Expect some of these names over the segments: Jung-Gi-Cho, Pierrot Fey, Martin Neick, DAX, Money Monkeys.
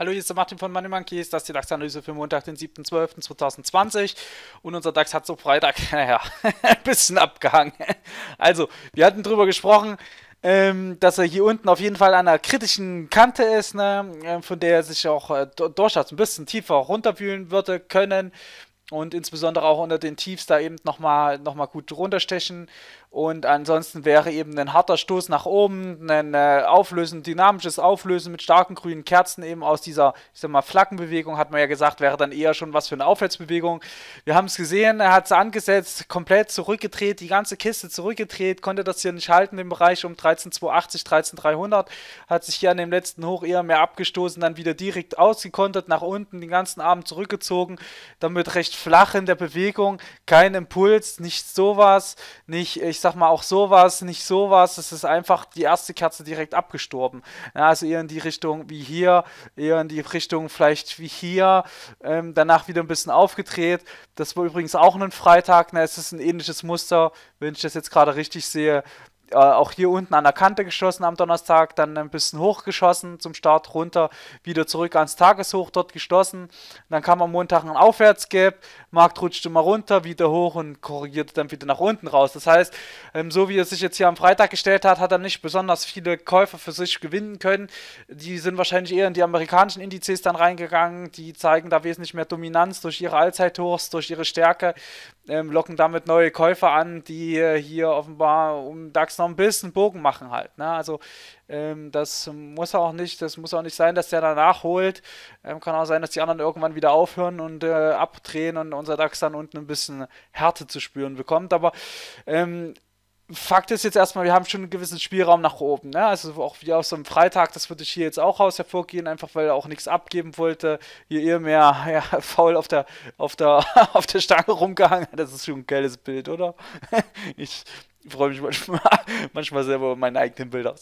Hallo, hier ist der Martin von Money Monkeys, das ist die DAX-Analyse für Montag, den 7.12.2020 und unser DAX hat so Freitag, naja, ein bisschen abgehangen. Also, wir hatten drüber gesprochen, dass er hier unten auf jeden Fall an einer kritischen Kante ist, ne? Von der er sich auch durchaus ein bisschen tiefer runterwühlen würde können. Und insbesondere auch unter den Tiefs da eben nochmal gut runterstechen. Und ansonsten wäre eben ein harter Stoß nach oben, ein Auflösen, dynamisches Auflösen mit starken grünen Kerzen eben aus dieser, ich sag mal, Flaggenbewegung, hat man ja gesagt, wäre dann eher schon was für eine Aufwärtsbewegung. Wir haben es gesehen, er hat es angesetzt, komplett zurückgedreht, die ganze Kiste zurückgedreht, konnte das hier nicht halten im Bereich um 13.280, 13.300, hat sich hier an dem letzten Hoch eher mehr abgestoßen, dann wieder direkt ausgekontert, nach unten, den ganzen Abend zurückgezogen, damit recht flach in der Bewegung, kein Impuls, nicht sowas, nicht, ich sag mal, auch sowas, nicht sowas, es ist einfach die erste Kerze direkt abgestorben. Ja, also eher in die Richtung wie hier, eher in die Richtung vielleicht wie hier, danach wieder ein bisschen aufgedreht. Das war übrigens auch ein Freitag, ne, es ist ein ähnliches Muster, wenn ich das jetzt gerade richtig sehe. Auch hier unten an der Kante geschossen am Donnerstag, dann ein bisschen hochgeschossen zum Start, runter, wieder zurück ans Tageshoch, dort geschlossen. Dann kam am Montag ein Aufwärtsgap, Markt rutschte mal runter, wieder hoch und korrigierte dann wieder nach unten raus. Das heißt, so wie er sich jetzt hier am Freitag gestellt hat, hat er nicht besonders viele Käufer für sich gewinnen können. Die sind wahrscheinlich eher in die amerikanischen Indizes dann reingegangen, die zeigen da wesentlich mehr Dominanz durch ihre Allzeithochs, durch ihre Stärke, locken damit neue Käufer an, die hier offenbar um DAX noch ein bisschen Bogen machen halt, ne? Also das muss auch nicht sein, dass der danach holt. Kann auch sein, dass die anderen irgendwann wieder aufhören und abdrehen und unser DAX dann unten ein bisschen Härte zu spüren bekommt, aber Fakt ist jetzt erstmal, wir haben schon einen gewissen Spielraum nach oben, ne? Also auch wie auf so einem Freitag, das würde ich hier jetzt auch raus hervorgehen, einfach weil er auch nichts abgeben wollte, hier eher mehr ja, faul auf der Stange rumgehangen. Das ist schon ein geiles Bild, oder? Ich freue mich manchmal selber über meine eigenen Bilder.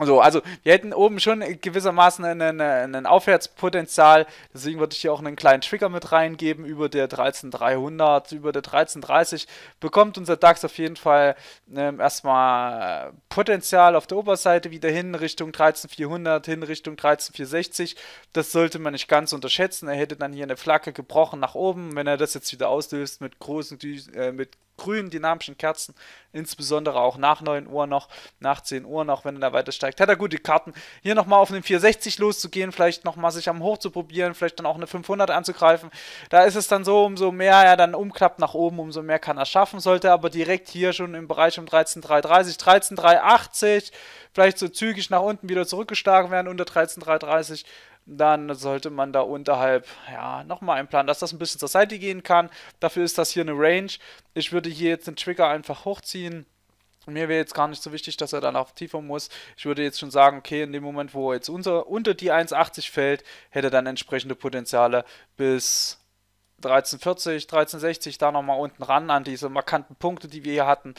So, also wir hätten oben schon gewissermaßen ein Aufwärtspotenzial, deswegen würde ich hier auch einen kleinen Trigger mit reingeben, über der 13.300, über der 13.30 bekommt unser DAX auf jeden Fall erstmal Potenzial auf der Oberseite, wieder hin Richtung 13.400, hin Richtung 13.460, das sollte man nicht ganz unterschätzen, er hätte dann hier eine Flagge gebrochen nach oben, wenn er das jetzt wieder auslöst mit großen mit grünen dynamischen Kerzen, insbesondere auch nach 9 Uhr noch, nach 10 Uhr noch, wenn er da weiter steigt, hat er gute Karten, hier nochmal auf den 460 loszugehen, vielleicht nochmal sich am Hoch zu probieren, vielleicht dann auch eine 500 anzugreifen, da ist es dann so, umso mehr er dann umklappt nach oben, umso mehr kann er schaffen, sollte aber direkt hier schon im Bereich um 13.330, 13.380, vielleicht so zügig nach unten wieder zurückgeschlagen werden, unter 13.330, dann sollte man da unterhalb, ja, nochmal einplanen, dass das ein bisschen zur Seite gehen kann. Dafür ist das hier eine Range. Ich würde hier jetzt den Trigger einfach hochziehen. Mir wäre jetzt gar nicht so wichtig, dass er dann auch tiefer muss. Ich würde jetzt schon sagen, okay, in dem Moment, wo jetzt unter die 1,80 fällt, hätte er dann entsprechende Potenziale bis 13,40, 13,60, da nochmal unten ran an diese markanten Punkte, die wir hier hatten.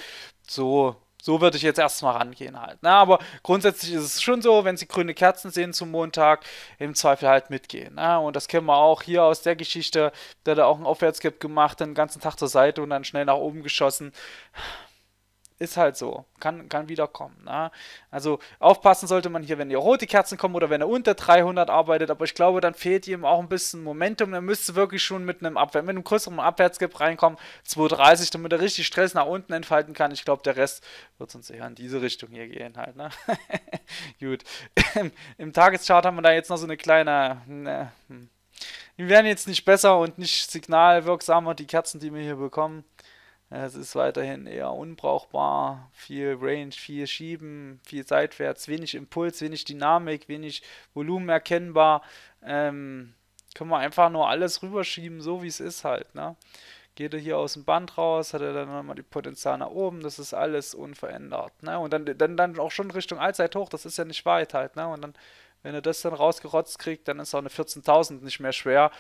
So würde ich jetzt erstmal rangehen halt. Na, aber grundsätzlich ist es schon so, wenn Sie grüne Kerzen sehen zum Montag, im Zweifel halt mitgehen. Na, und das kennen wir auch hier aus der Geschichte, der hat auch einen Aufwärtsgap gemacht, den ganzen Tag zur Seite und dann schnell nach oben geschossen. Ist halt so, kann wiederkommen. Ne? Also aufpassen sollte man hier, wenn die rote Kerzen kommen oder wenn er unter 300 arbeitet, aber ich glaube, dann fehlt ihm auch ein bisschen Momentum, dann müsste wirklich schon mit einem größeren Abwärtsgap reinkommen, 230, damit er richtig Stress nach unten entfalten kann. Ich glaube, der Rest wird sonst eher in diese Richtung hier gehen halt. Ne? Gut, im Tageschart haben wir da jetzt noch so eine kleine... Ne, die werden jetzt nicht besser und nicht signalwirksamer, die Kerzen, die wir hier bekommen. Es ist weiterhin eher unbrauchbar, viel Range, viel Schieben, viel seitwärts, wenig Impuls, wenig Dynamik, wenig Volumen erkennbar. Können wir einfach nur alles rüberschieben, so wie es ist halt. Ne? Geht er hier aus dem Band raus, hat er dann nochmal die Potenzial nach oben, das ist alles unverändert. Ne? Und dann auch schon Richtung Allzeithoch, das ist ja nicht weit halt. Ne? Und dann, wenn er das dann rausgerotzt kriegt, dann ist auch eine 14.000 nicht mehr schwer.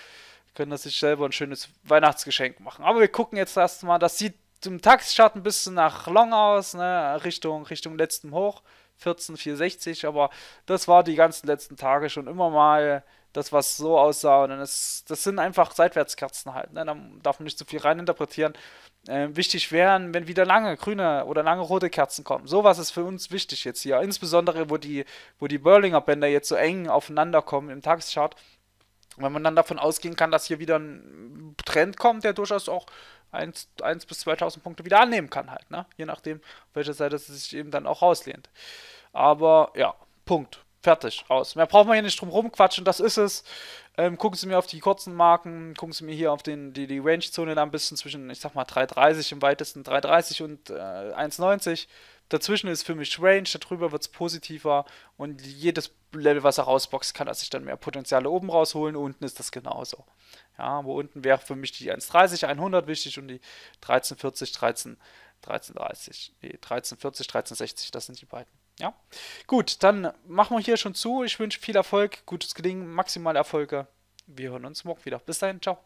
Können das sich selber ein schönes Weihnachtsgeschenk machen. Aber wir gucken jetzt erstmal, das sieht im Tageschart ein bisschen nach Long aus, ne? Richtung letztem Hoch, 14,460, aber das war die ganzen letzten Tage schon immer mal das, was so aussah. Und dann ist, das sind einfach Seitwärtskerzen halt. Ne? Da darf man nicht so viel reininterpretieren. Wichtig wären, wenn wieder lange grüne oder lange rote Kerzen kommen. Sowas ist für uns wichtig jetzt hier. Insbesondere, wo die Berlinger Bänder jetzt so eng aufeinander kommen im Tageschart. Wenn man dann davon ausgehen kann, dass hier wieder ein Trend kommt, der durchaus auch 1 bis 2000 Punkte wieder annehmen kann halt, ne? Je nachdem, auf welcher Seite es sich eben dann auch rauslehnt. Aber ja, Punkt. Fertig, aus. Mehr braucht man hier nicht drum rumquatschen, das ist es. Gucken Sie mir auf die kurzen Marken, gucken Sie mir hier auf die Range-Zone da ein bisschen zwischen, ich sag mal, 3,30 im weitesten, 3,30 und 1,90. Dazwischen ist für mich Range, darüber wird es positiver und jedes Level, was er rausboxt, kann er sich dann mehr Potenziale oben rausholen. Unten ist das genauso. Ja, wo unten wäre für mich die 1,30, 100 wichtig und die 13,40, 13,30. Nee, 13,40, 13,60, das sind die beiden. Ja, gut, dann machen wir hier schon zu. Ich wünsche viel Erfolg, gutes Gelingen, maximale Erfolge. Wir hören uns morgen wieder. Bis dahin, ciao.